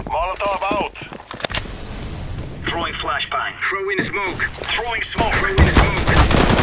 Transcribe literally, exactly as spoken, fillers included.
Molotov out. Throwing flashbang. Throw in smoke. Throwing smoke. Throw in smoke.